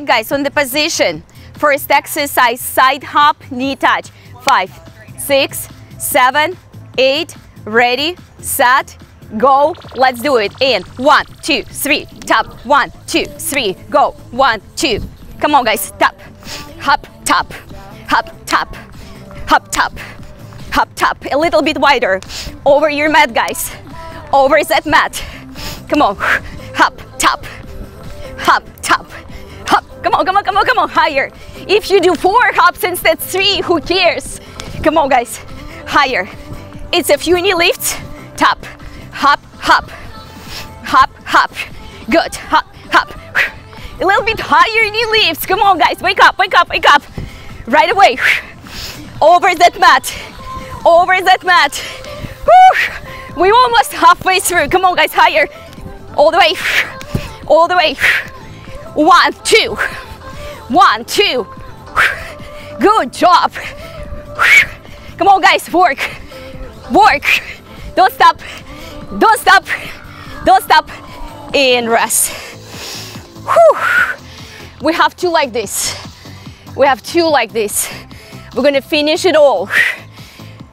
right, guys, on the position. First exercise, side hop, knee touch. 5, 6, 7, 8. Ready, set, go. Let's do it. In 1, 2, 3. Tap. 1, 2, 3. Go. 1, 2. Come on, guys. Tap. Hop, tap. Hop, tap. Hop, tap. Hop, tap. A little bit wider. Over your mat, guys. Over that mat. Come on. Hop, tap. Hop, tap. Hop. Come on, come on, come on, come on. Higher. If you do 4 hops instead 3, who cares? Come on, guys. Higher. It's a few knee lifts. Tap. Hop, hop. Hop, hop. Good. Hop, hop. A little bit higher knee lifts. Come on, guys. Wake up, wake up, wake up. Right away. Over that mat. Over that mat. Woo. We're almost halfway through. Come on, guys. Higher. All the way. All the way. 1, 2. 1, 2. Good job. Come on, guys. Work. Work. Don't stop. Don't stop. Don't stop. And rest. Whew. We have 2 like this. We have 2 like this. We're gonna finish it all.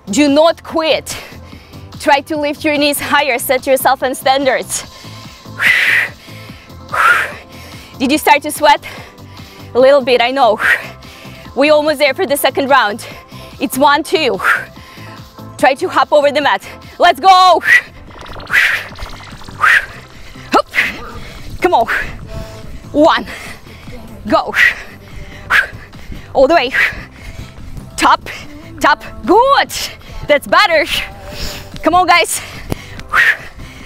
Do not quit. Try to lift your knees higher. Set yourself on standards. Did you start to sweat? A little bit, I know. We're almost there for the second round. It's 1, 2. Try to hop over the mat. Let's go. Hop. Come on. 1. Go. All the way. Tap. Tap. Good. That's better. Come on, guys.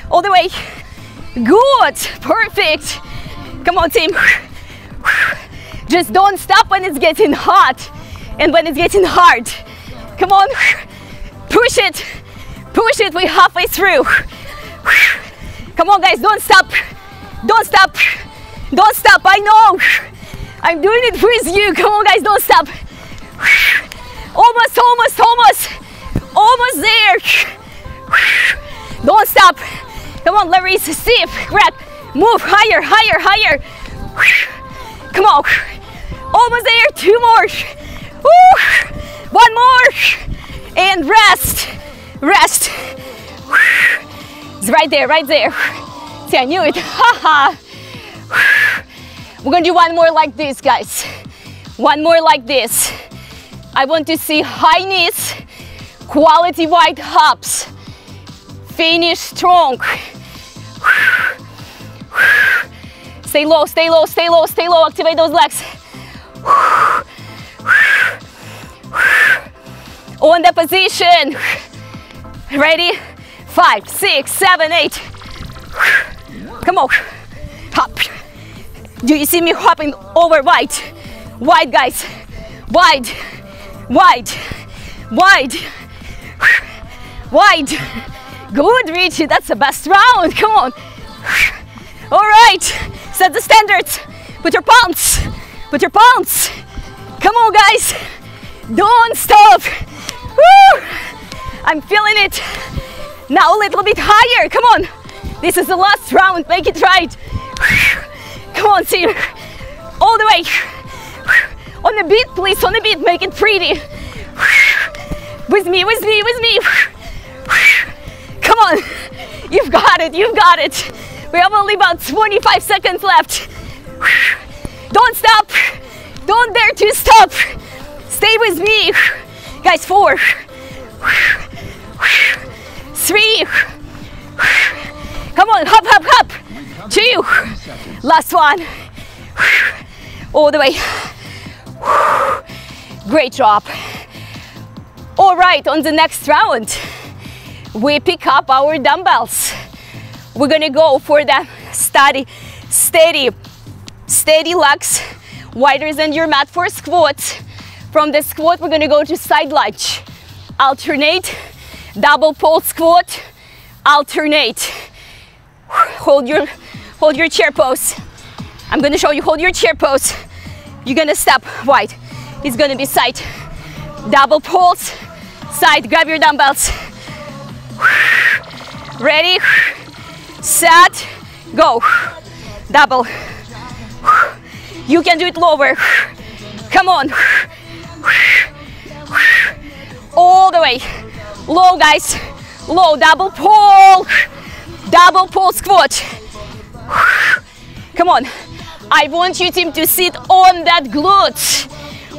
All the way. Good. Perfect. Come on, team. Just don't stop when it's getting hot and when it's getting hard. Come on. Push it. Push it. We're halfway through. Come on, guys. Don't stop. Don't stop. Don't stop. I know. I'm doing it with you. Come on, guys. Don't stop. Almost, almost, almost. Almost there. Don't stop. Come on, Larissa. Steve. Grab. Move higher, higher, higher. Come on. Almost there. 2 more. Woo. 1 more. And rest, rest. It's right there, right there. See, I knew it. Haha. We're gonna do 1 more like this, guys. 1 more like this. I want to see high knees, quality wide hops. Finish strong. Stay low, stay low, stay low, stay low. Activate those legs. On the position. Ready? 5, 6, 7, 8. Come on. Hop. Do you see me hopping over wide? Wide, guys. Wide. Wide. Wide. Wide. Good, Richie. That's the best round. Come on. All right. Set the standards. Put your palms. Put your palms. Come on, guys. Don't stop. Woo! I'm feeling it. Now a little bit higher. Come on. This is the last round. Make it right. Come on, team. All the way. On the beat, please. On the beat. Make it pretty. With me, with me, with me. Come on. You've got it. You've got it. We have only about 25 seconds left. Don't stop. Don't dare to stop. Stay with me. Guys, 4, 3, come on, hop, hop, hop, 2, last 1, all the way, great job. All right, on the next round, we pick up our dumbbells. We're gonna go for the steady legs, wider than your mat for squats. From the squat, we're gonna go to side lunge. Alternate, double pole squat, alternate. Hold your chair pose. I'm gonna show you, hold your chair pose. You're gonna step wide. It's gonna be side. Double pulse, side, grab your dumbbells. Ready, set, go. Double. You can do it lower. Come on. All the way. Low, guys. Low. Double pull. Double pull squat. Come on. I want you, team, to sit on that glute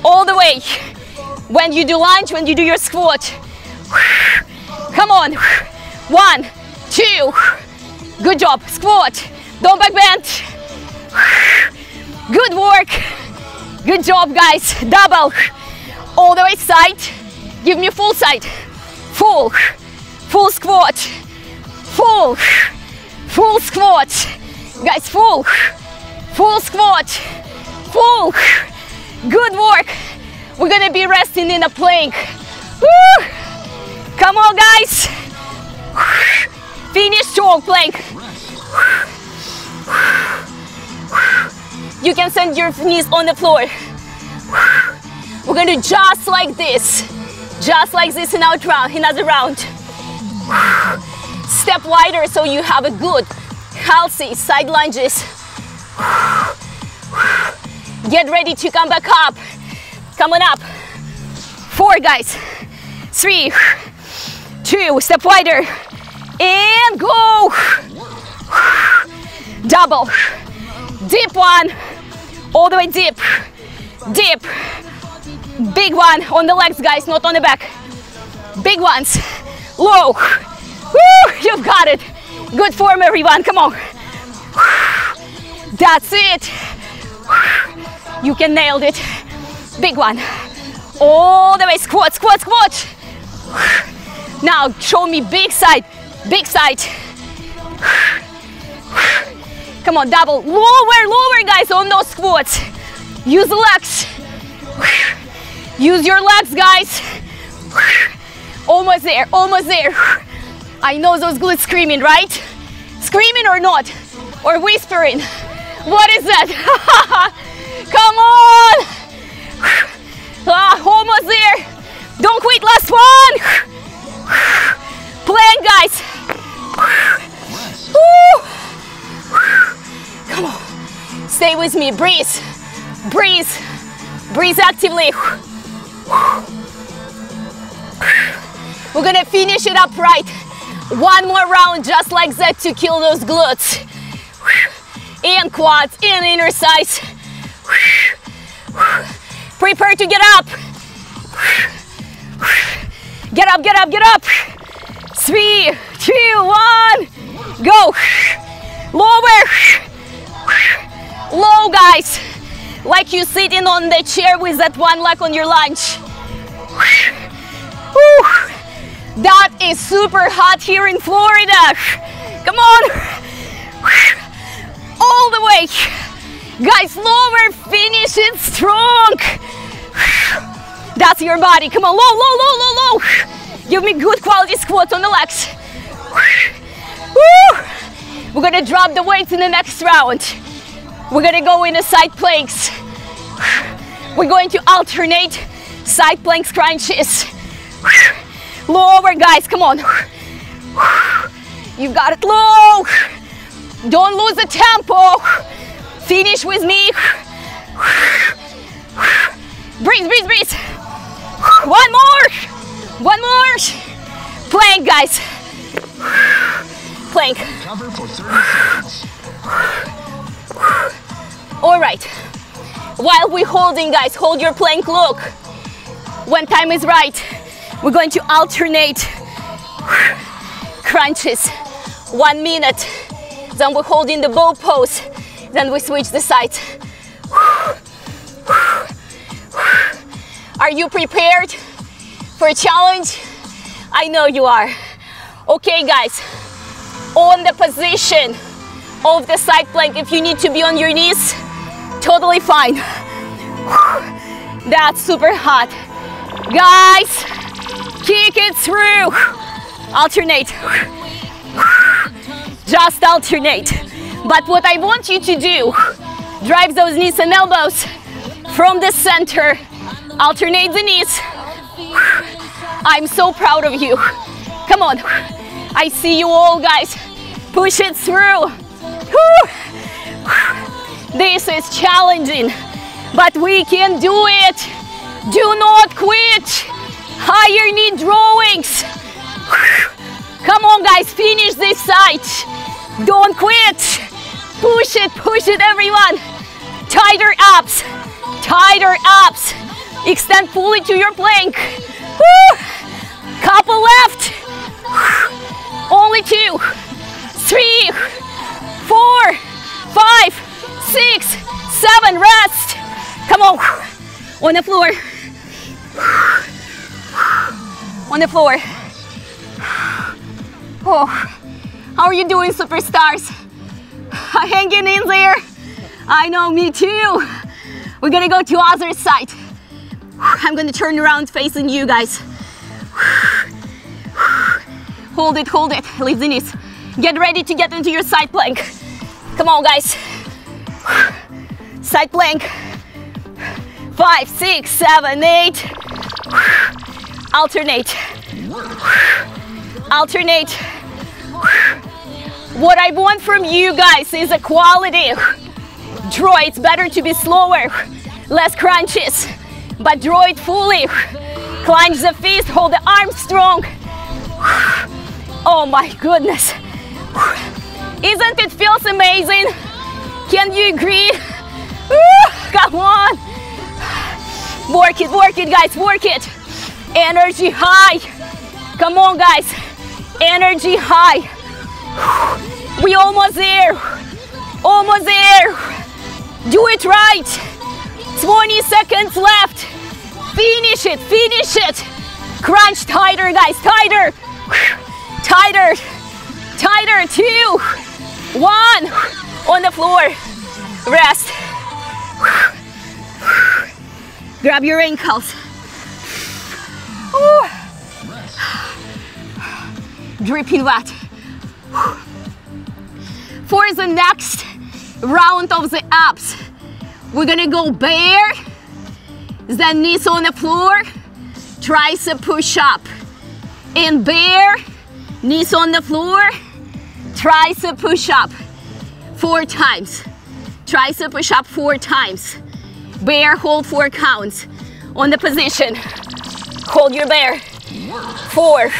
all the way. When you do lunge, when you do your squat. Come on. 1, 2. Good job. Squat. Don't back bend. Good work. Good job, guys. Double. All the way side. Give me full side. Full. Full squat. Full. Full squat. Guys, full. Full squat. Full. Good work. We're gonna be resting in a plank. Woo! Come on, guys. Finish strong plank. You can send your knees on the floor. We're gonna do just like this. Just like this in our round, another round. Step wider so you have a good, healthy side lunges. Get ready to come back up. Come on up. 4, guys. 3, 2, step wider. And go. Double. Deep one. All the way deep. Deep. Big one on the legs, guys, not on the back. Big ones. Low. Woo, you've got it. Good form, everyone. Come on. That's it. You can nail it. Big one. All the way. Squat, squat, squat. Now show me big side. Big side. Come on, double. Lower, lower, guys, on those squats. Use legs. Use your legs, guys. Almost there, almost there. I know those glutes screaming, right? Screaming or not? Or whispering? What is that? Come on. Almost there. Don't quit, last one. Plank, guys. Come on. Stay with me. Breathe. Breathe. Breathe actively. We're gonna finish it up right. One more round just like that to kill those glutes. And quads, and inner thighs. Prepare to get up. Get up, get up, get up. 3, 2, 1, go. Lower. Low, guys. Like you're sitting on the chair with that one leg on your lunge. That is super hot here in Florida. Come on. All the way. Guys, lower, finish it strong. That's your body. Come on, low, low, low, low, low. Give me good quality squats on the legs. We're gonna drop the weights in the next round. We're gonna go into side planks. We're going to alternate side planks crunches. Lower, guys, come on. You've got it low. Don't lose the tempo. Finish with me. Breathe, breathe, breathe. One more. One more. Plank, guys. Plank. Cover for 30 seconds. All right, while we're holding, guys, hold your plank look. When time is right, we're going to alternate crunches. 1 minute, then we're holding the bow pose, then we switch the sides. Are you prepared for a challenge? I know you are. Okay, guys, on the position of the side plank. If you need to be on your knees, totally fine. That's super hot. Guys, kick it through. Alternate. Just alternate. But what I want you to do, drive those knees and elbows from the center. Alternate the knees. I'm so proud of you. Come on. I see you all, guys. Push it through. This is challenging, but we can do it. Do not quit. Higher knee drawings. Come on, guys, finish this side. Don't quit. Push it, everyone. Tighter abs, tighter abs. Extend fully to your plank. Woo. Couple left. Only 2, 3, 4, 5, 6, 7, rest. Come on the floor, on the floor. Oh, how are you doing, superstars? Hanging in there. I know, me too. We're gonna go to other side. I'm gonna turn around facing you guys. Hold it, lift the knees. Get ready to get into your side plank. Come on, guys. Side plank. 5, 6, 7, 8. Alternate. Alternate. What I want from you guys is a quality draw. It's better to be slower, less crunches, but draw it fully. Clench the fist, hold the arm strong. Oh my goodness. Isn't it feels amazing? Can you agree? Ooh, come on. Work it, guys, work it. Energy high. Come on, guys. Energy high. We almost there. Almost there. Do it right. 20 seconds left. Finish it, finish it. Crunch tighter, guys, tighter. Tighter, tighter, 2, 1, on the floor, rest. Grab your ankles. Ooh. Dripping wet. For the next round of the abs, we're gonna go bare, then knees on the floor, tricep push-up. And bare, knees on the floor, tricep push-up 4 times. Tricep push-up 4 times. Bare, hold 4 counts. On the position, hold your bare. 4,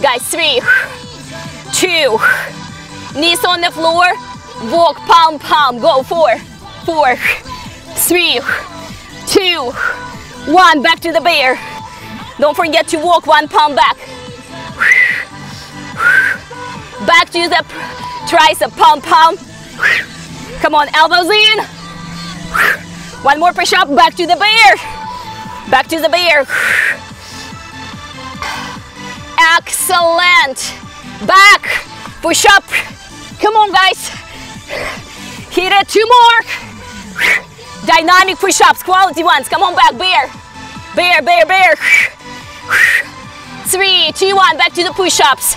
guys, 3, 2, knees on the floor, walk, palm, palm, go, 4, 4, 3, 2, 1, back to the bare. Don't forget to walk 1 pound back. Back to the tricep, palm, palm. Come on, elbows in. 1 more push-up, back to the bare. Back to the bare. Excellent. Back, push up. Come on, guys. Hit it, 2 more. Dynamic push-ups, quality ones. Come on back, bare. Bare, bare, bare. 3, 2, 1, back to the push-ups.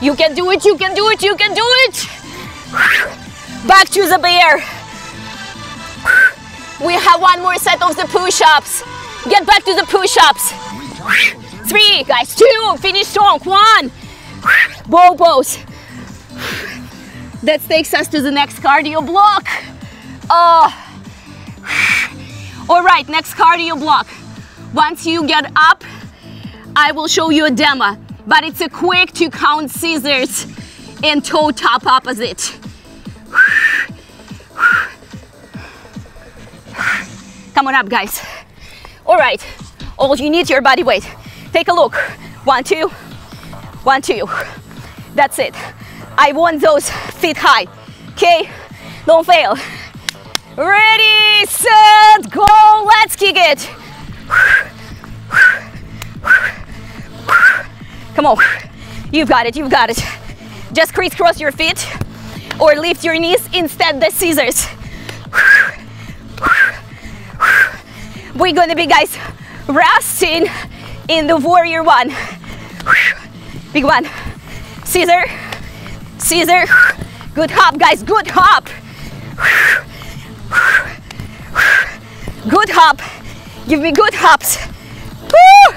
You can do it, you can do it, you can do it. Back to the bare. We have 1 more set of the push-ups. Get back to the push-ups. 3, guys, 2, finish strong, 1. Bow pose. That takes us to the next cardio block. All right, next cardio block. Once you get up, I will show you a demo, but it's a quick 2-count scissors and toe tap opposite. Come on up, guys. All right, all you need your body weight. Take a look. 1, 2, 1, 2. That's it. I want those feet high, okay? Don't fail. Ready, set, go, let's kick it. Come on, you've got it, you've got it. Just crisscross your feet or lift your knees instead the scissors. We're gonna be, guys, resting in the warrior one. Big one, scissor, scissor. Good hop, guys, good hop. Good hop. Give me good hops. Woo!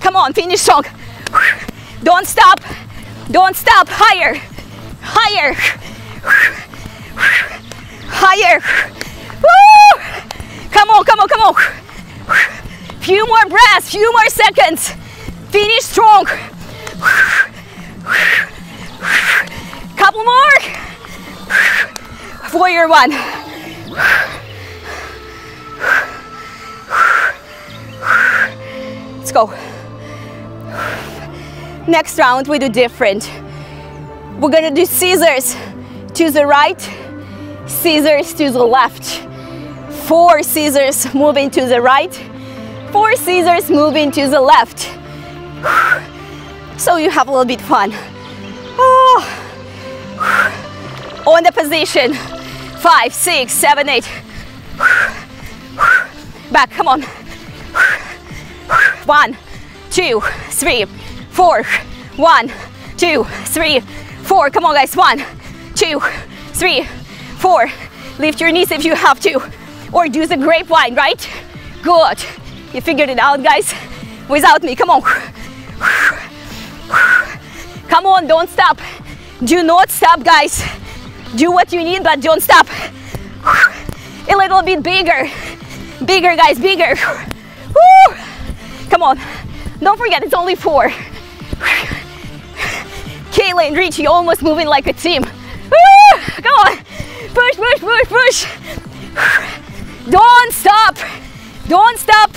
Come on, finish strong. Don't stop. Don't stop. Higher, higher, higher. Woo! Come on, come on, come on. Few more breaths, few more seconds. Finish strong. Couple more. Warrior one. Let's go. Next round we do different. We're gonna do scissors to the right, scissors to the left. 4 scissors moving to the right, 4 scissors moving to the left. So you have a little bit fun. Oh. On the position. 5, 6, 7, 8. Back, come on. 1, 2, 3, 4. 1, 2, 3, 4. Come on, guys. 1, 2, 3, 4. Lift your knees if you have to. Or do the grapevine, right? Good. You figured it out, guys. Without me, come on. Come on, don't stop. Do not stop, guys. Do what you need, but don't stop. A little bit bigger. Bigger, guys, bigger. Woo! Come on. Don't forget, it's only 4. Kayla and Richie almost moving like a team. Woo! Come on. Push, push, push, push. Don't stop. Don't stop.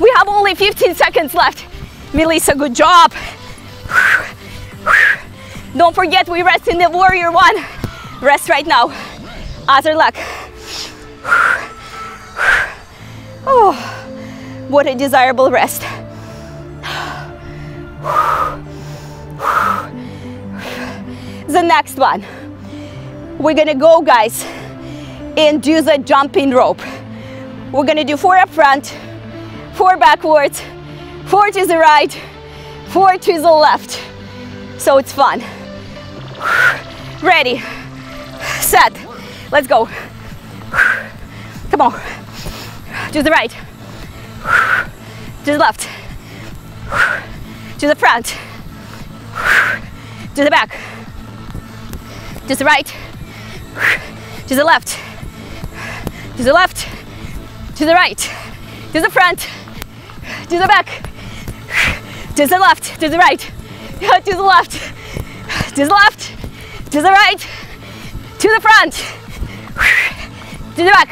We have only 15 seconds left. Melissa, good job. Don't forget, we rest in the warrior one. Rest right now. Other leg. Oh, what a desirable rest. The next one. We're gonna go, guys, and do the jumping rope. We're gonna do 4 up front, 4 backwards, 4 to the right, 4 to the left. So it's fun. Ready, set, let's go. Come on, to the right, to the left, to the front, to the back, to the right, to the left, to the left, to the right, to the front, to the back, to the left, to the right, to the left, to the left, to the right, to the front, to the back,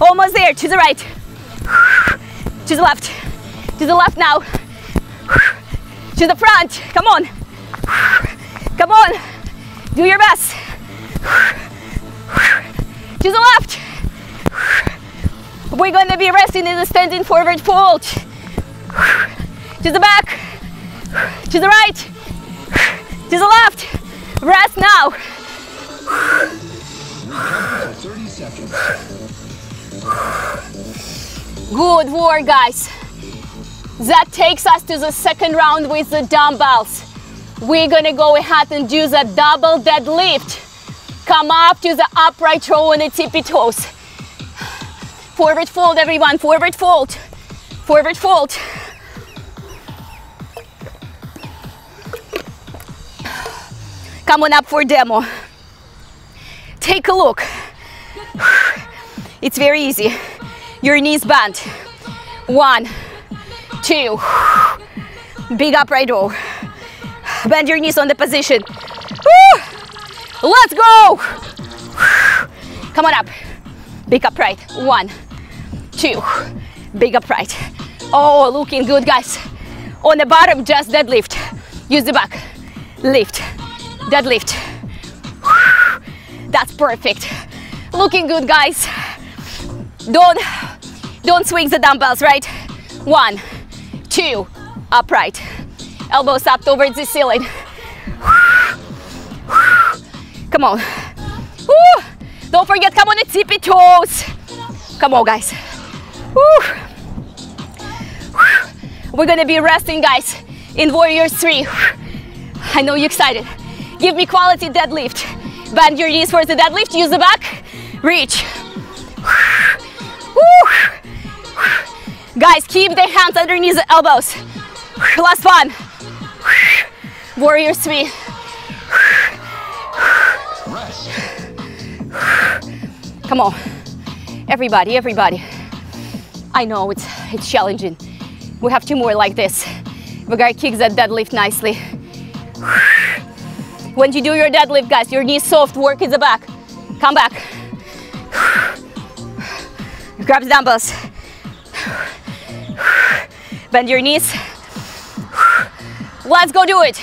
almost there, to the right, to the left now, to the front, come on, come on, do your best, to the left. We're gonna be resting in the standing forward fold. To the back, to the right, to the left. Rest now. 30 seconds. Good work, guys. That takes us to the second round with the dumbbells. We're gonna go ahead and do the double deadlift. Come up to the upright row on the tippy toes. Forward fold, everyone, forward fold, forward fold. Come on up for demo. Take a look. It's very easy. Your knees bent. 1, 2. Big upright row. Bend your knees on the position. Woo! Let's go! Come on up. Big upright. 1, 2, big upright. Oh, looking good, guys. On the bottom, just deadlift. Use the back. Lift. Deadlift. That's perfect. Looking good, guys. Don't swing the dumbbells, right? 1, 2, upright. Elbows up towards the ceiling. Come on. Don't forget, come on the tippy toes. Come on, guys. We're gonna be resting, guys, in warrior 3. I know you're excited. Give me quality deadlift. Bend your knees for the deadlift. Use the back. Reach. Guys, keep the hands underneath the elbows. Last one. warrior three. Come on, everybody, everybody. I know it's challenging. We have two more like this. We gotta kick that deadlift nicely. When you do your deadlift, guys, your knees soft, work in the back. Come back. Grab the dumbbells. Bend your knees. Let's go do it.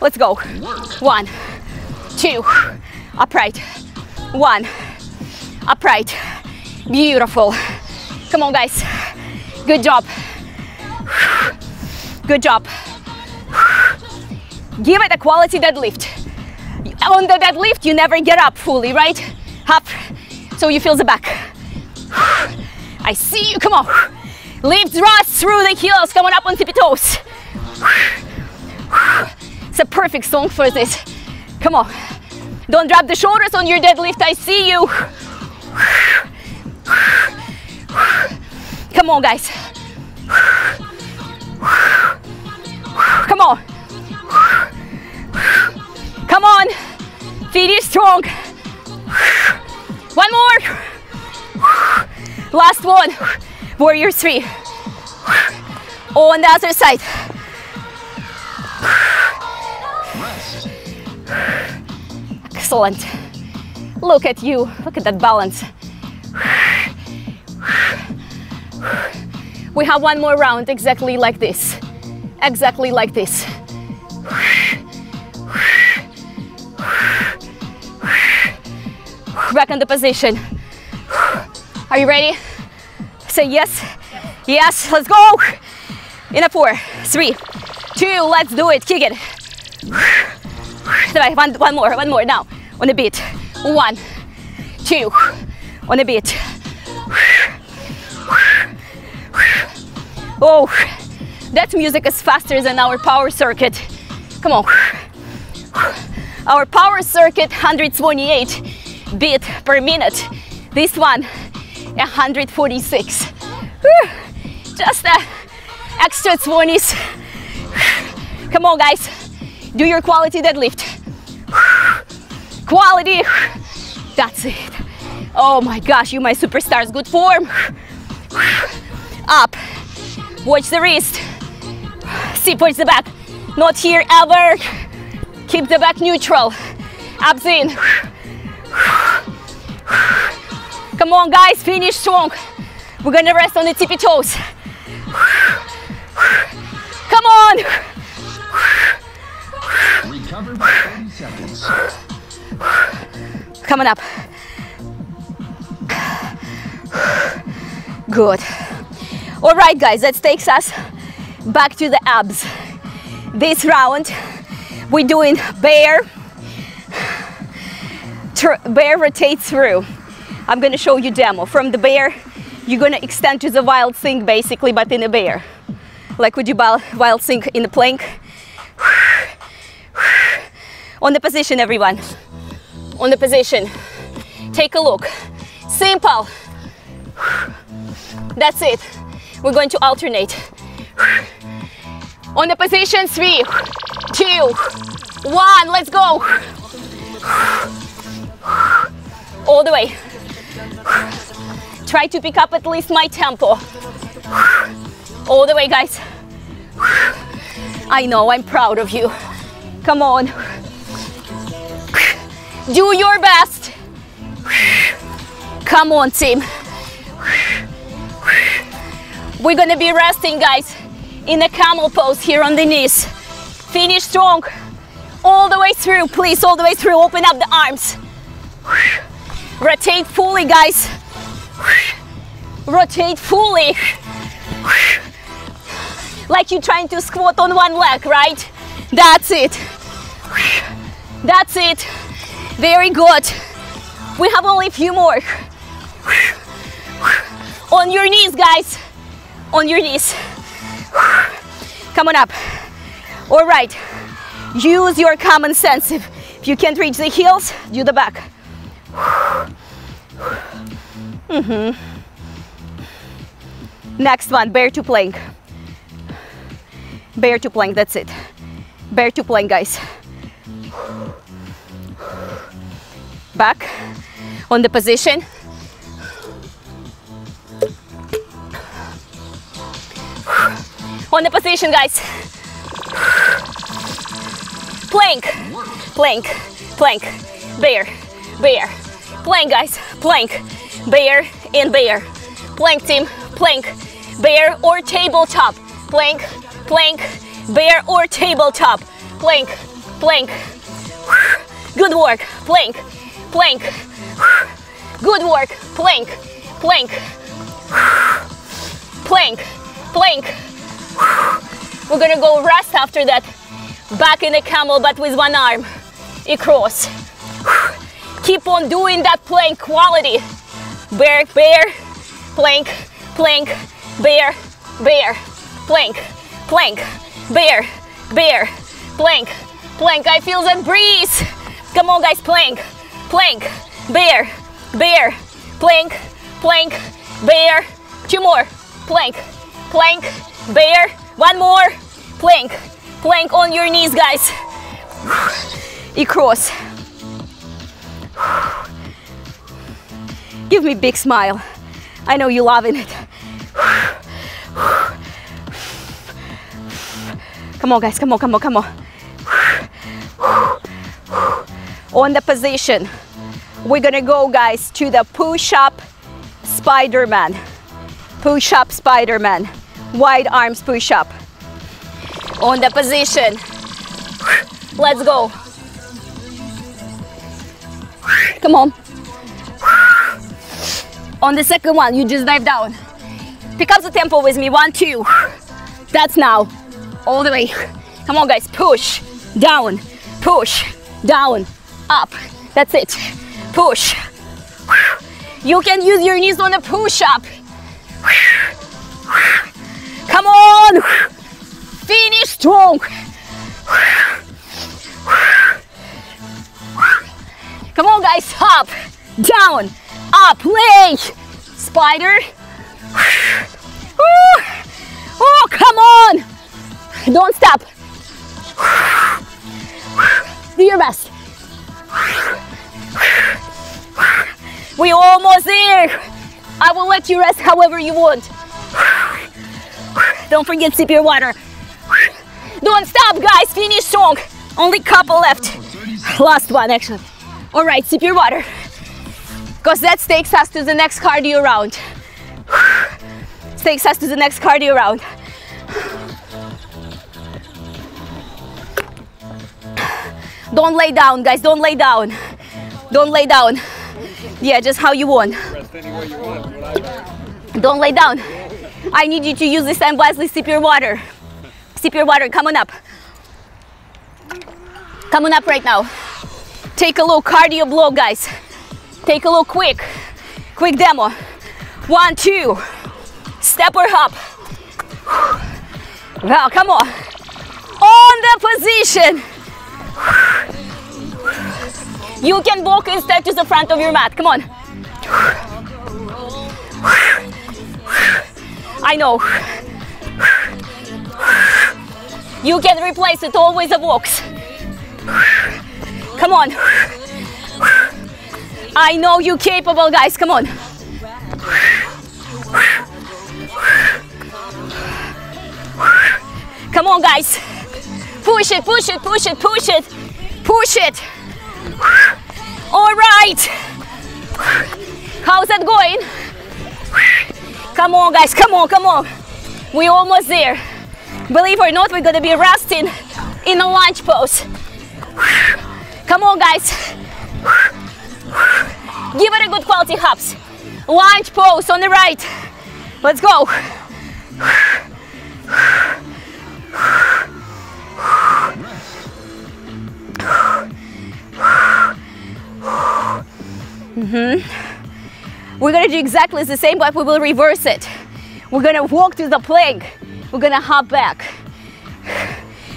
Let's go. 1, 2, upright. 1, upright. Beautiful. Come on, guys. Good job. Good job. Give it a quality deadlift. On the deadlift, you never get up fully, right? Up, so you feel the back. I see you, come on. Lift thrust through the heels, come on up on tippy toes. It's a perfect song for this. Come on. Don't drop the shoulders on your deadlift, I see you. Come on, guys. Come on. Come on. Feet is strong. One more. Last one. Warrior three. On the other side. Excellent. Look at you. Look at that balance. We have one more round exactly like this. Exactly like this. Back on the position. Are you ready? Say yes. Yes, let's go. In a 4, 3, 2, let's do it. Kick it. One more. Now, on the beat. 1, 2, on the beat. Oh, that music is faster than our power circuit. Come on. Our power circuit, 128 beat per minute. This one, 146. Whew. Just the extra 20s. Come on, guys. Do your quality deadlift. Quality. That's it. Oh my gosh, you my superstars. Good form. Up. Watch the wrist. See, watch the back. Not here ever. Keep the back neutral. Abs in. Come on, guys, finish strong. We're gonna rest on the tippy toes. Come on. Recover by 30 seconds. Coming up. Good. All right, guys, that takes us back to the abs. This round, we're doing bear rotate through. I'm gonna show you demo. From the bear, you're gonna extend to the wild thing basically, but in a bear. Like we do wild thing in the plank. On the position, everyone. On the position. Take a look. Simple. That's it. We're going to alternate. On the position, 3, 2, 1, let's go. All the way. Try to pick up at least my tempo. All the way, guys. I know, I'm proud of you. Come on. Do your best. Come on, team. We're gonna be resting, guys, in a camel pose here on the knees. Finish strong. All the way through, please, all the way through. Open up the arms. Rotate fully, guys. Rotate fully. Like you're trying to squat on one leg, right? That's it. That's it. Very good. We have only a few more. On your knees, guys. On your knees. Come on up. All right. Use your common sense. If you can't reach the heels, do the back. Next one, bear to plank. Bear to plank, that's it. Bear to plank, guys. Back on the position. On the position, guys. Plank, plank, plank, bear, bear, plank, guys, plank, bear and bear. Plank team, plank, bear or tabletop. Plank, plank, bear or tabletop. Plank, plank. Good work, plank, plank. Good work, plank, plank, plank, plank. We're gonna go rest after that. Back in a camel, but with one arm across. Keep on doing that plank quality. Bear, bear, plank, plank, bear, bear, plank, plank, bear, bear, plank, plank. I feel that breeze. Come on, guys, plank, plank, bear, bear, plank, plank, bear. Two more, plank, plank, bear. One more, plank. Plank on your knees, guys. Across. Give me a big smile. I know you're loving it. Come on, guys. Come on, come on, come on. On the position. We're gonna go, guys, to the push-up Spider-Man. Push-up Spider-Man. Wide arms push-up. On the position. Let's go. Come on. On the second one, you just dive down. Pick up the tempo with me. 1, 2. That's now. All the way. Come on, guys. Push. Down. Push. Down. Up. That's it. Push. You can use your knees on a push-up. Come on. Finish strong. Come on, guys. Up, down, up, lay. Spider. Oh, come on. Don't stop. Do your best. We're almost there. I will let you rest however you want. Don't forget to sip your water. Don't stop, guys. Finish strong. Only couple left. Last one, actually. All right, sip your water. Because that takes us to the next cardio round. Takes us to the next cardio round. Don't lay down, guys. Don't lay down. Don't lay down. Yeah, just how you want. Don't lay down. I need you to use this time wisely. Sip your water. Sip your water. Come on up. Come on up right now. Take a look. Cardio blow, guys. Take a look quick. Quick demo. 1, 2. Step or hop. Wow, come on. On the position. You can walk instead to the front of your mat. Come on. I know. You can replace it all with the walks. Come on. I know you're capable, guys. Come on. Come on, guys. Push it, push it, push it, push it. Push it. All right. How's that going? Come on, guys. Come on, come on. We're almost there. Believe it or not, we're gonna be resting in a lunge pose. Come on, guys. Give it a good quality hops. Lunge pose on the right. Let's go. We're gonna do exactly the same, but we will reverse it. We're gonna walk to the plank. We're gonna hop back.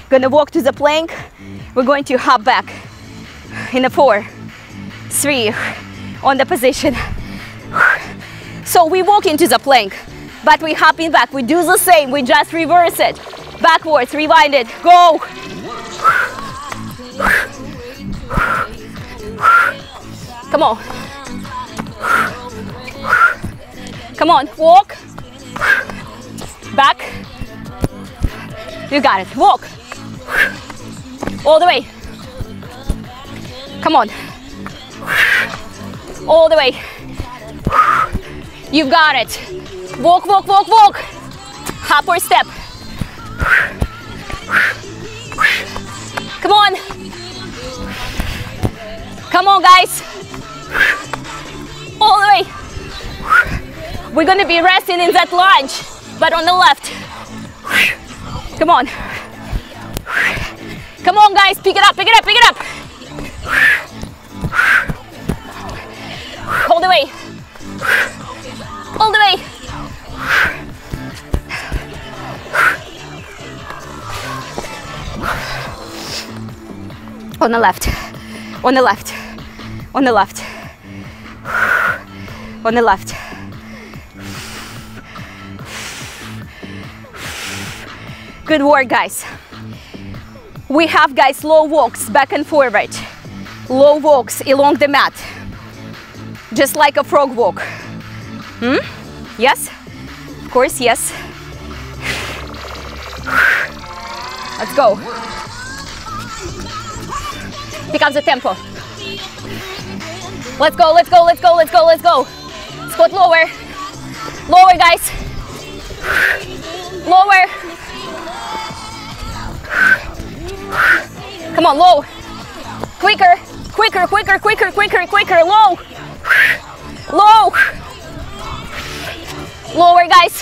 Gonna walk to the plank. We're going to hop back in a 4, 3 on the position. So we walk into the plank, but we hopping back. We do the same, we just reverse it. backwards, rewind it, go. Come on. Come on, walk. Back. You got it, walk. All the way. Come on. All the way. You've got it. Walk, walk, walk, walk. Hop or step. Come on. Come on, guys. All the way. We're gonna be resting in that lunge, but on the left. Come on. Come on, guys. Pick it up, pick it up, pick it up. All the way. All the way. On the left. On the left. On the left. On the left. Good work, guys. We have, guys, low walks back and forward. Low walks along the mat. Just like a frog walk. Hmm? Yes? Of course, yes. Let's go. Pick up the tempo. Let's go, let's go, let's go, let's go, let's go. Squat lower. Lower, guys. Lower. Come on, low. Quicker, quicker, quicker, quicker, quicker, quicker, low. Low. Lower, guys.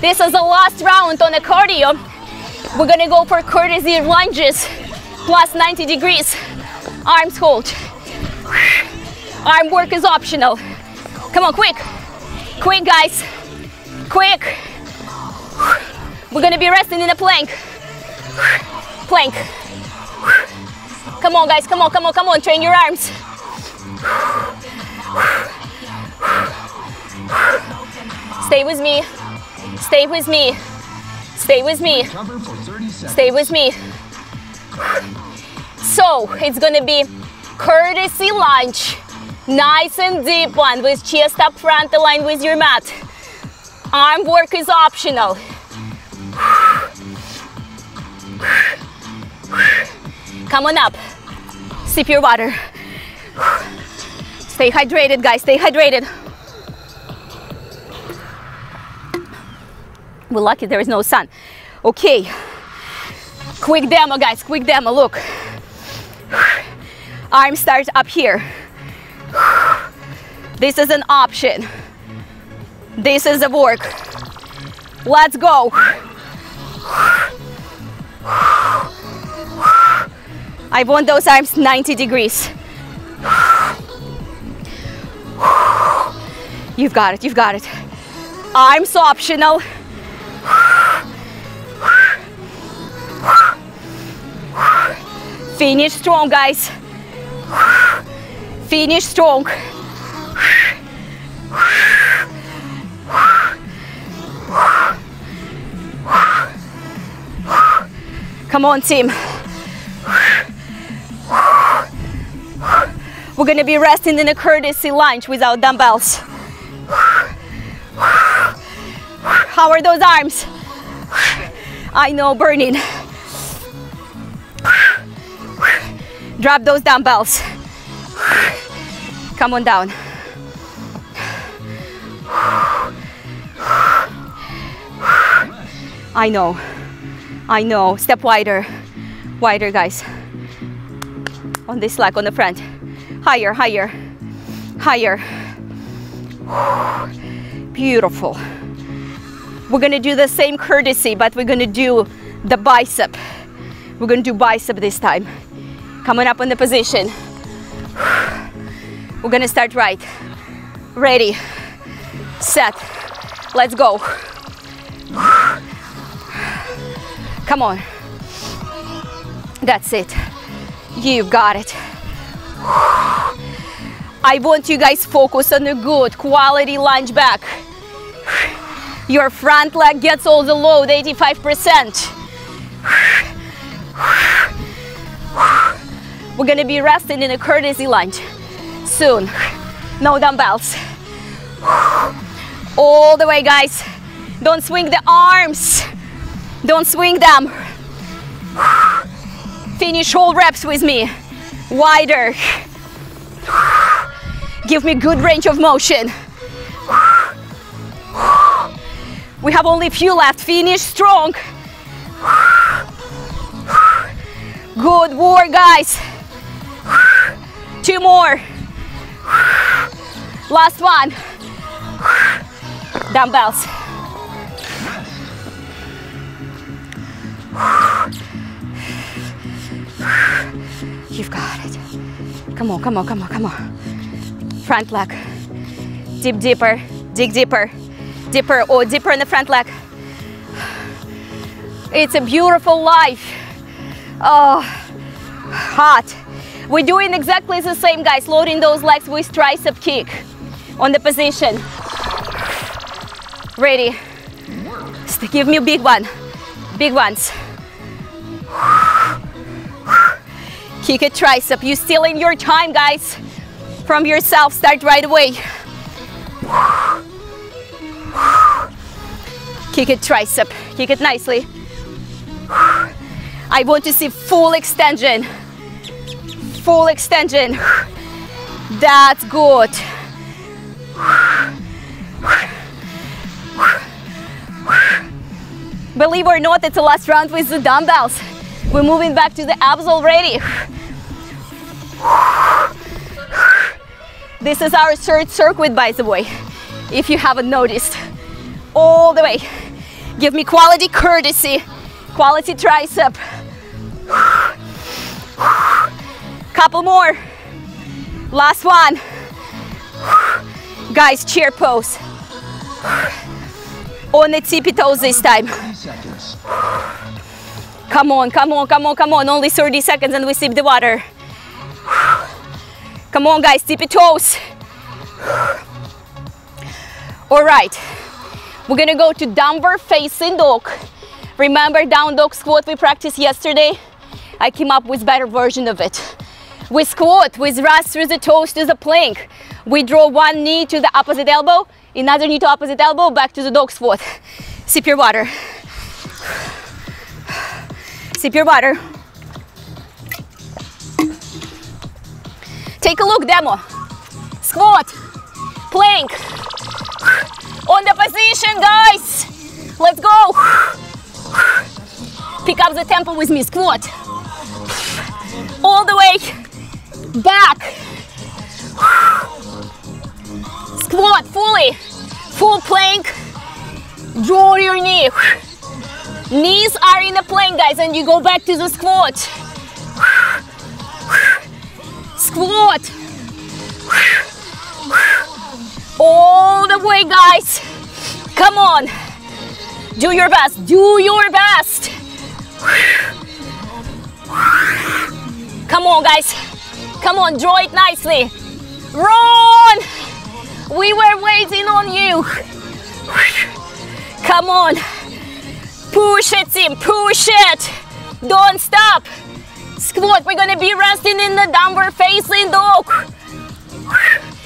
This is the last round on the cardio. We're gonna go for courtesy lunges plus 90 degrees. Arms hold. Arm work is optional. Come on, quick. Quick, guys. Quick. We're gonna be resting in a plank. Plank. Come on, guys, come on, come on, come on, train your arms. Stay with me, stay with me, stay with me, stay with me. So, it's gonna be courtesy lunge, nice and deep one, with chest up front, aligned with your mat. Arm work is optional. Come on up, sip your water. Stay hydrated, guys, stay hydrated. We're lucky there is no sun. Okay, quick demo, guys, quick demo, look. Arms start up here. This is an option. This is a work. Let's go. I want those arms 90 degrees. You've got it, you've got it. Arms optional. Finish strong, guys. Finish strong. Come on, team. We're gonna be resting in a courtesy lunge without dumbbells. How are those arms? I know, burning. Drop those dumbbells. Come on down. I know. I know. Step wider. Wider, guys. On this leg, on the front. Higher, higher, higher. Beautiful. We're gonna do the same courtesy, but we're gonna do the bicep. We're gonna do bicep this time. Coming up on the position. We're gonna start right. Ready, set, let's go. Come on. That's it. You've got it. I want you guys focus on a good quality lunge back. Your front leg gets all the load, 85%. We're gonna be resting in a courtesy lunge soon. No dumbbells. All the way, guys. Don't swing the arms. Don't swing them. Finish all reps with me. Wider. Give me good range of motion. We have only a few left. Finish strong. Good work, guys. 2 more. Last one. Dumbbells. You've got it. Come on, come on, come on, come on. Front leg. Dip deeper. Dig deeper. Deeper or deeper in the front leg. It's a beautiful life. Oh, hot. We're doing exactly the same, guys. Loading those legs with tricep kick on the position. Ready. Give me a big one. Big ones. Kick a tricep. You're still in your time, guys. From yourself, start right away. Kick it tricep, kick it nicely. I want to see full extension. Full extension. That's good. Believe or not, it's the last round with the dumbbells. We're moving back to the abs already. This is our third circuit, by the way, if you haven't noticed. All the way. Give me quality courtesy, quality tricep. Couple more. Last one. Guys, chair pose. On the tippy toes this time. Come on, come on, come on, come on. Only 30 seconds and we sip the water. Come on, guys, tippy toes. All right. We're gonna go to downward facing dog. Remember down dog squat we practiced yesterday? I came up with a better version of it. We squat, we thrust through the toes to the plank. We draw one knee to the opposite elbow, another knee to opposite elbow, back to the dog squat. Sip your water. Sip your water. Take a look, demo. Squat, plank. On the position, guys. Let's go. Pick up the tempo with me. Squat. All the way back. Squat fully. Full plank. Draw your knee. Knees are in the plank, guys, and you go back to the squat. Squat. All the way, guys. Come on. Do your best. Do your best. Come on, guys. Come on. Draw it nicely. Run. We were waiting on you. Come on. Push it, team. Push it. Don't stop. Squat. We're going to be resting in the downward facing dog.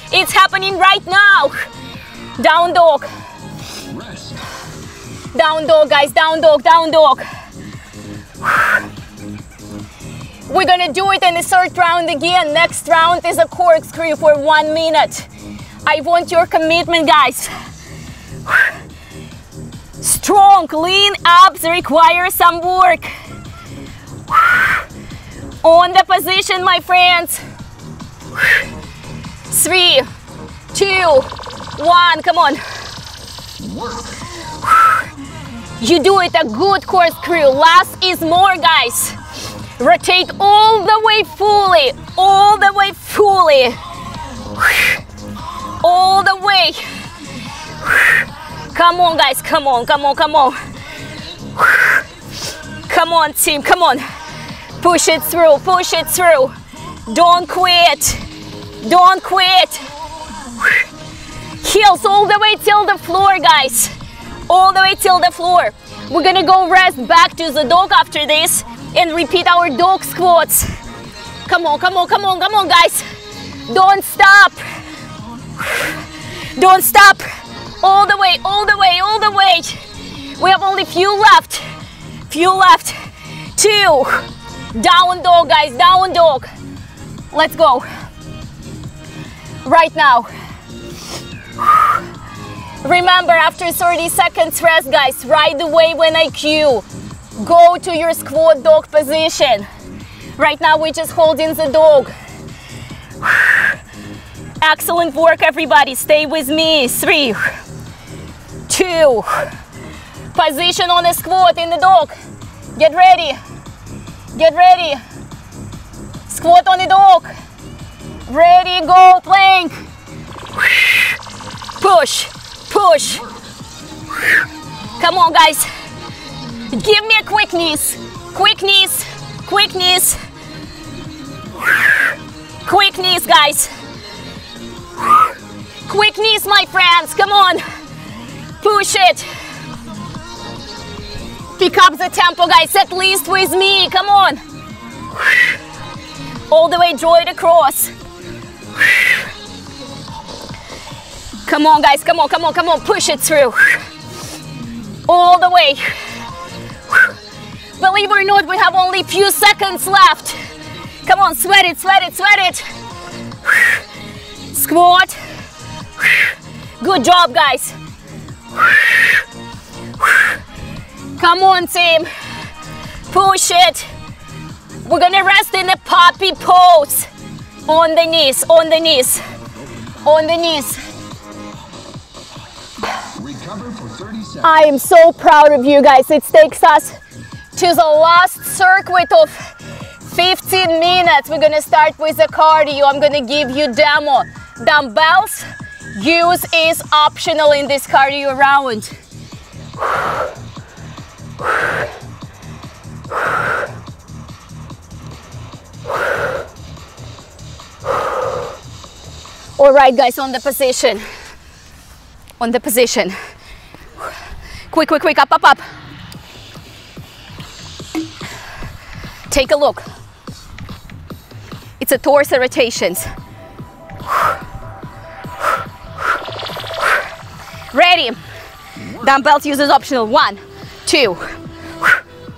It's happening right now. Down dog. Rest. Down dog, guys. Down dog, down dog. We're gonna do it in the third round again. Next round is a corkscrew for 1 minute. I want your commitment, guys. Strong, lean abs require some work. On the position, my friends. 3, 2, 1, come on. You do it, a good corkscrew. Less is more, guys. Rotate all the way fully, all the way fully. All the way. Come on, guys, come on, come on, come on. Come on, team, come on. Push it through, push it through. Don't quit. Don't quit. Heels all the way till the floor, guys. all the way till the floor. We're gonna go rest back to the dog after this and repeat our dog squats. Come on, come on, come on, come on, guys. Don't stop. Don't stop. All the way, all the way, all the way. We have only few left. Few left. 2. Down dog, guys, down dog. Let's go. Right now. Remember, after 30 seconds rest, guys, right away when I cue, go to your squat dog position. Right now we're just holding the dog. Excellent work, everybody. Stay with me. 3, 2, position on a squat in the dog. Get ready. Get ready. Squat on the dog. Ready, go, plank. Push. Push. Come on, guys. Give me a quick knees. Quick knees. Quick knees. Quick knees, guys. Quick knees, my friends. Come on. Push it. Pick up the tempo, guys. At least with me. Come on. All the way, draw it across. Come on, guys, come on, come on, come on, push it through. All the way. Believe it or not, we have only a few seconds left. Come on, sweat it, sweat it, sweat it. Squat. Good job, guys. Come on, team. Push it. We're gonna rest in a puppy pose. On the knees, on the knees, on the knees. I am so proud of you guys. It takes us to the last circuit of 15 minutes. We're gonna start with the cardio. I'm gonna give you demo. Dumbbells use is optional in this cardio round. All right, guys, on the position. On the position. Quick, quick, quick, up, up, up. Take a look. It's a torso rotations. Ready. Dumbbells use is optional. 1, 2.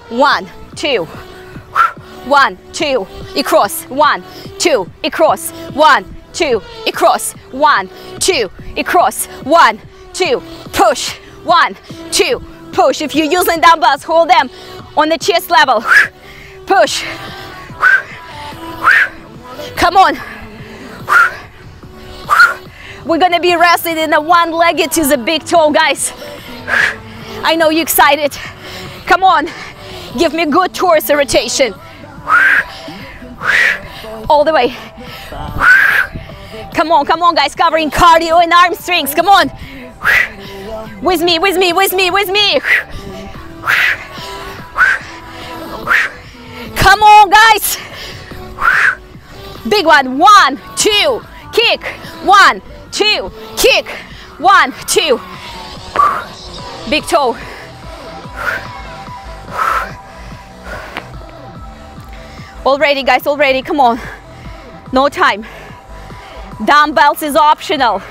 1, 2. 1, 2. Across. 1, 2. Across. 1, 2. Across. 1, 2. Across. 1, 2. Push. 1, 2, push. If you're using dumbbells, hold them on the chest level. Push. Come on. We're gonna be resting in a one-legged to the big toe, guys. I know you're excited. Come on. Give me good torso rotation. All the way. Come on, come on, guys. Covering cardio and arm strengths. Come on. With me, with me, with me, with me. Come on, guys. Big one. 1, 2, kick. 1, 2, kick. 1, 2. Big toe. Already, guys, already. Come on. No time. Dumbbells is optional.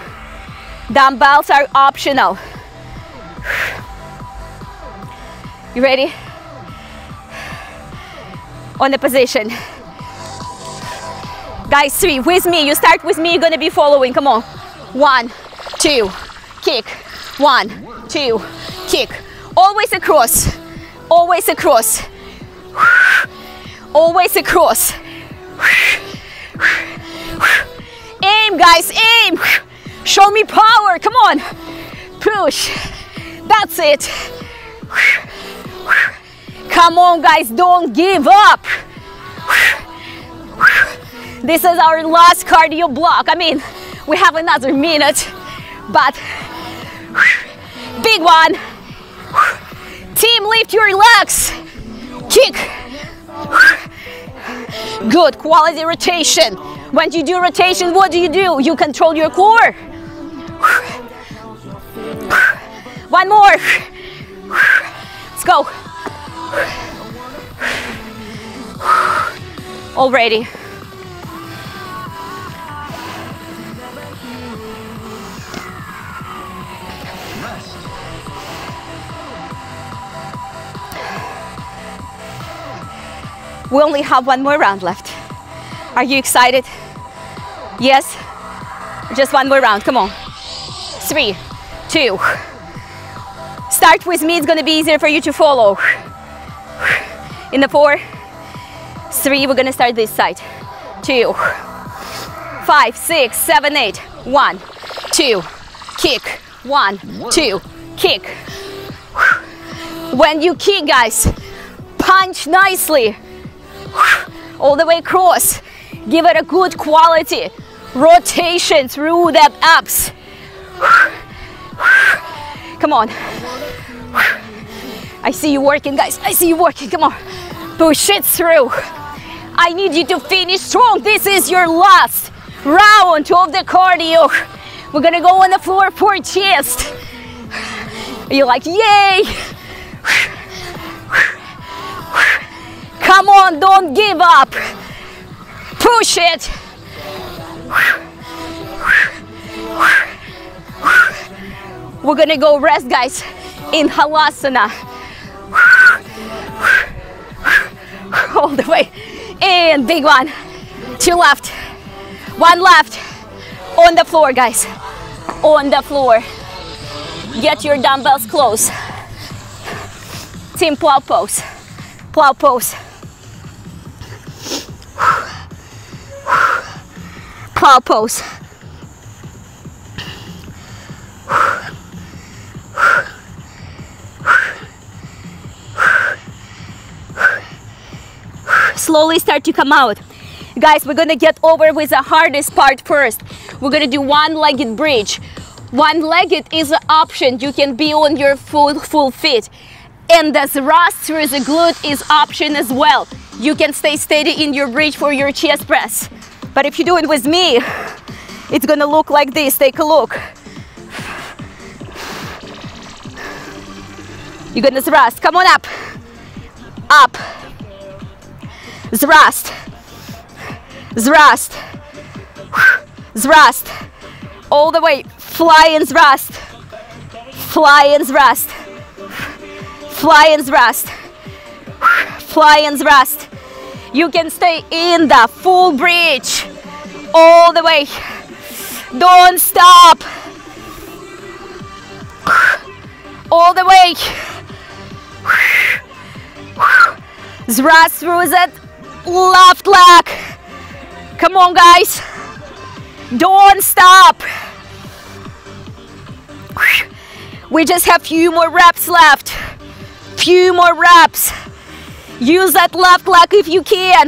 Dumbbells are optional. You ready? On the position. Guys, 3, with me. You start with me, you're gonna be following. Come on. 1, 2, kick. 1, 2, kick. Always across. Always across. Always across. Aim, guys, aim. Show me power, come on. Push, that's it. Come on, guys, don't give up. This is our last cardio block. I mean, we have another minute, but big one. Team, lift your legs. Kick. Good quality rotation. When you do rotation, what do? You control your core. One more. go. Already. We only have one more round left. Are you excited? Yes? Just one more round, come on. 3, 2. Start with me, it's gonna be easier for you to follow. In the 4, 3, we're gonna start this side. 2, 5, 6, 7, 8. 1, 2, kick. 1, 2, kick. When you kick, guys, punch nicely. All the way across. Give it a good quality rotation through the abs. Come on. I see you working, guys. I see you working. Come on. Push it through. I need you to finish strong. This is your last round of the cardio. We're gonna go on the floor for chest. You're like, yay! Come on, don't give up. Push it. We're gonna go rest, guys, in Halasana. All the way. And big one. 2 left. 1 left. On the floor, guys. On the floor. Get your dumbbells close. Team plow pose. Plow pose. Plow pose. Slowly start to come out. Guys, we're gonna get over with the hardest part first. We're gonna do one-legged bridge. One-legged is an option. You can be on your full feet. And the thrust through the glute is option as well. You can stay steady in your bridge for your chest press. But if you do it with me, it's gonna look like this. Take a look. You're gonna thrust. Come on up. Up. Thrust. Thrust. Thrust. All the way. Fly and thrust. Fly and thrust. Fly and thrust. Fly and thrust. You can stay in the full bridge. All the way. Don't stop. All the way. Thrust through that left leg. Come on, guys. Don't stop. We just have few more reps left. Few more reps. Use that left leg if you can.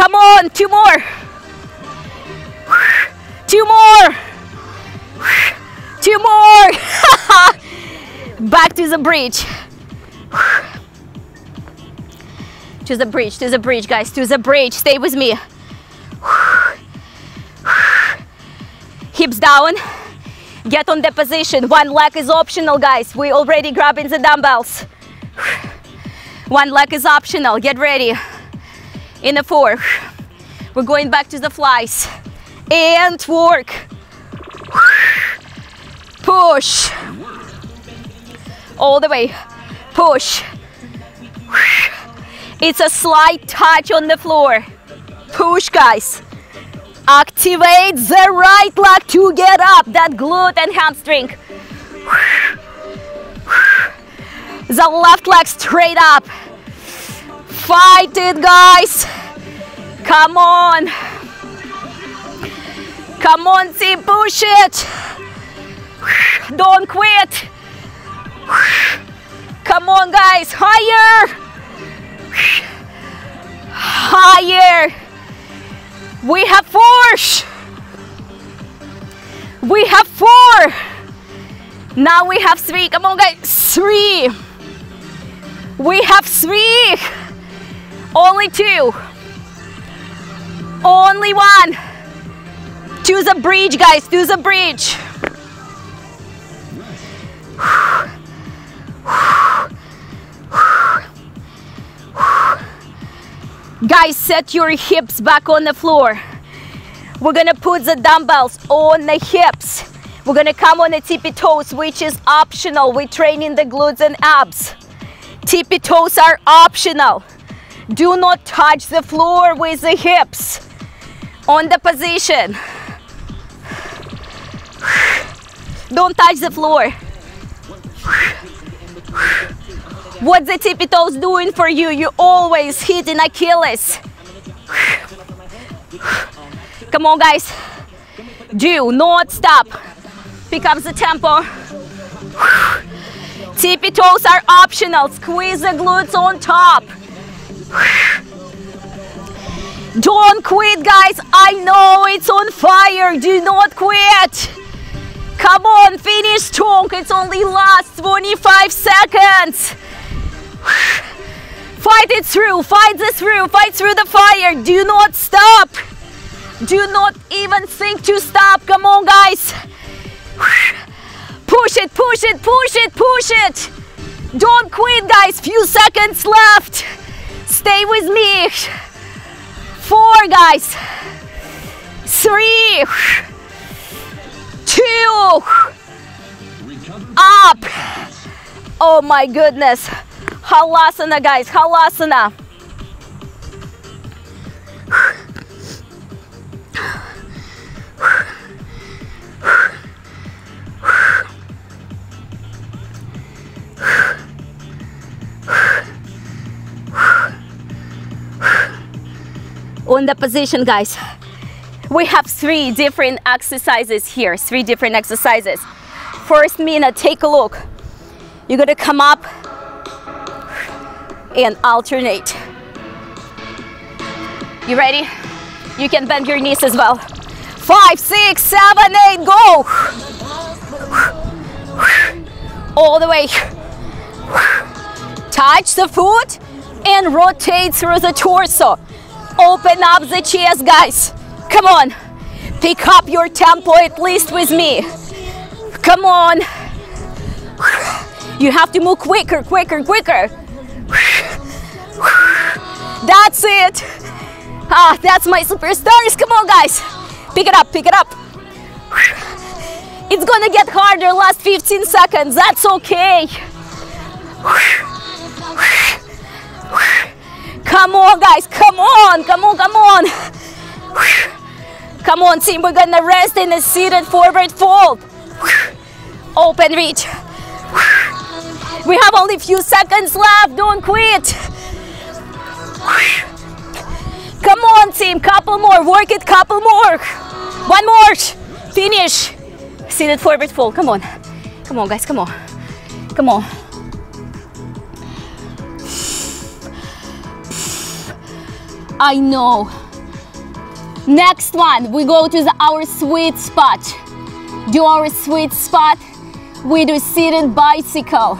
Come on, 2 more. 2 more. 2 more. Back to the bridge. To the bridge, guys, to the bridge. Stay with me. Hips down. Get on the position. One leg is optional, guys. We already grabbing the dumbbells. One leg is optional. Get ready. In the 4. We're going back to the flies. And work. Push. All the way. Push. It's a slight touch on the floor. Push, guys. Activate the right leg to get up, that glute and hamstring. The left leg straight up. Fight it, guys. Come on. Come on, team, push it. Don't quit. Come on, guys, higher. Higher. We have 4. We have 4. Now we have 3. Come on, guys. 3. We have 3. Only 2. Only 1. To the bridge, guys. To the bridge. Guys, set your hips back on the floor. We're gonna put the dumbbells on the hips. We're gonna come on the tippy toes, which is optional. We're training the glutes and abs. Tippy toes are optional. Do not touch the floor with the hips. On the position. Don't touch the floor. What's the tippy toes doing for you? You're always hitting Achilles. Come on, guys. Do not stop. Pick up the tempo. Tippy toes are optional. Squeeze the glutes on top. Don't quit, guys. I know it's on fire. Do not quit. Come on, finish strong. It's only last 25 seconds. Fight it through. Fight this through. Fight through the fire. Do not stop. Do not even think to stop. Come on, guys. Push it, push it, push it, push it. Don't quit, guys. Few seconds left. Stay with me. 4, guys. 3, 2, up. Oh my goodness. Halasana, guys. Halasana. On the position, guys, we have 3 different exercises here. 3 different exercises. First minute, take a look. You're gonna come up and alternate. You ready? You can bend your knees as well. 5, 6, 7, 8, go! All the way. Touch the foot and rotate through the torso. Open up the chest, guys. Come on. Pick up your tempo at least with me. Come on. You have to move quicker, quicker, quicker. That's it. Ah, that's my superstars. Come on, guys. Pick it up, pick it up. It's gonna get harder last 15 seconds. That's okay. Come on, guys, come on, come on, come on. Come on, team, we're gonna rest in a seated forward fold. Open reach. We have only a few seconds left, don't quit. Come on, team, couple more, work it, couple more. One more, finish. Seated forward fold, come on. Come on, guys, come on, come on. I know. Next one, we go to our sweet spot. Do our sweet spot. We do seated bicycle.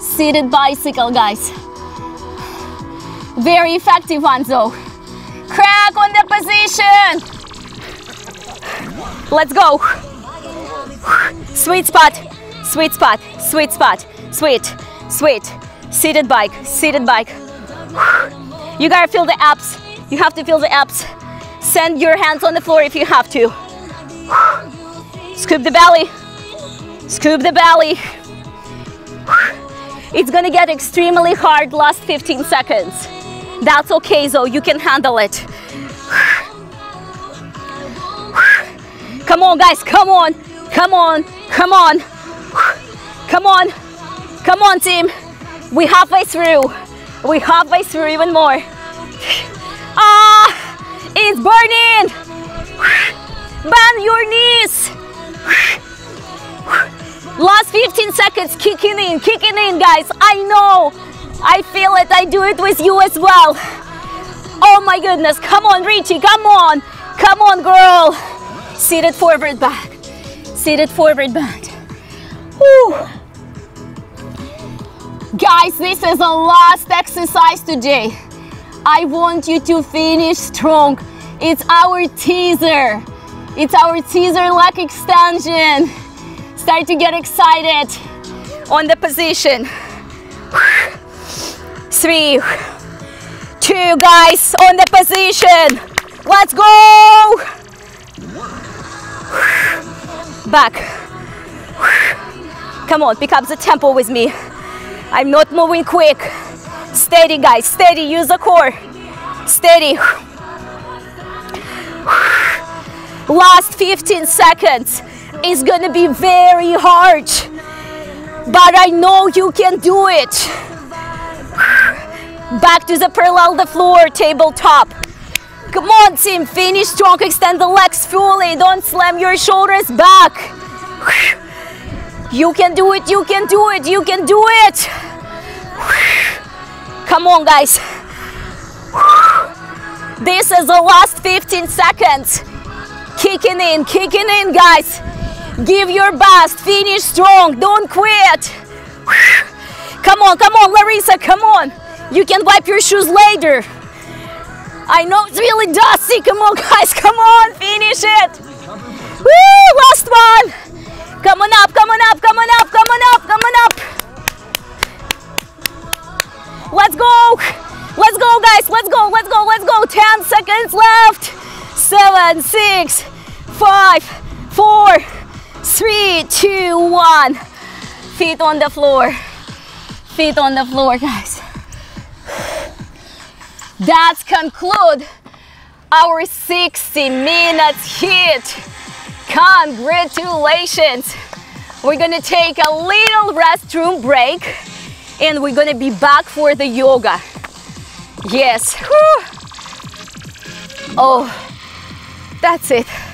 Seated bicycle, guys. Very effective one, though. Crack on the position. Let's go. Sweet spot, sweet spot, sweet spot, sweet, sweet. Seated bike, seated bike. You gotta feel the abs. You have to feel the abs. Send your hands on the floor if you have to. Scoop the belly. Scoop the belly. It's gonna get extremely hard last 15 seconds. That's okay though, you can handle it. Come on, guys, come on. Come on, come on. Come on, come on, team. We're halfway through. We're halfway through, even more. Ah, it's burning. Bend your knees. Last 15 seconds, kicking in, guys. I know. I feel it. I do it with you as well. Oh my goodness. Come on, Richie. Come on. Come on, girl. Seated forward back. Seated forward back. Whew. Guys, this is the last exercise today. I want you to finish strong. It's our teaser. It's our teaser leg extension. Start to get excited. on the position. 3, 2, guys, on the position. Let's go. Back. Come on, pick up the tempo with me. I'm not moving quick. Steady, guys, steady, use the core. Steady. Last 15 seconds is gonna be very hard, but I know you can do it. Back to the parallel the floor, tabletop. Come on, team, finish strong, extend the legs fully, don't slam your shoulders back. You can do it, you can do it, you can do it. Come on, guys. This is the last 15 seconds. Kicking in, guys. Give your best, finish strong, don't quit. Come on, Larissa, come on. You can wipe your shoes later. I know it's really dusty, come on, guys, come on, finish it. Woo, last one. Come on up, come on up, come on up, come on up, come on up. Let's go. Let's go, guys, let's go, let's go, let's go. 10 seconds left. 7, 6, 5, 4, 3, 2, 1. Feet on the floor. Feet on the floor, guys. That concludes our 60 minutes HIIT. Congratulations. We're gonna take a little restroom break and we're gonna be back for the yoga. Yes. Whew. Oh, that's it.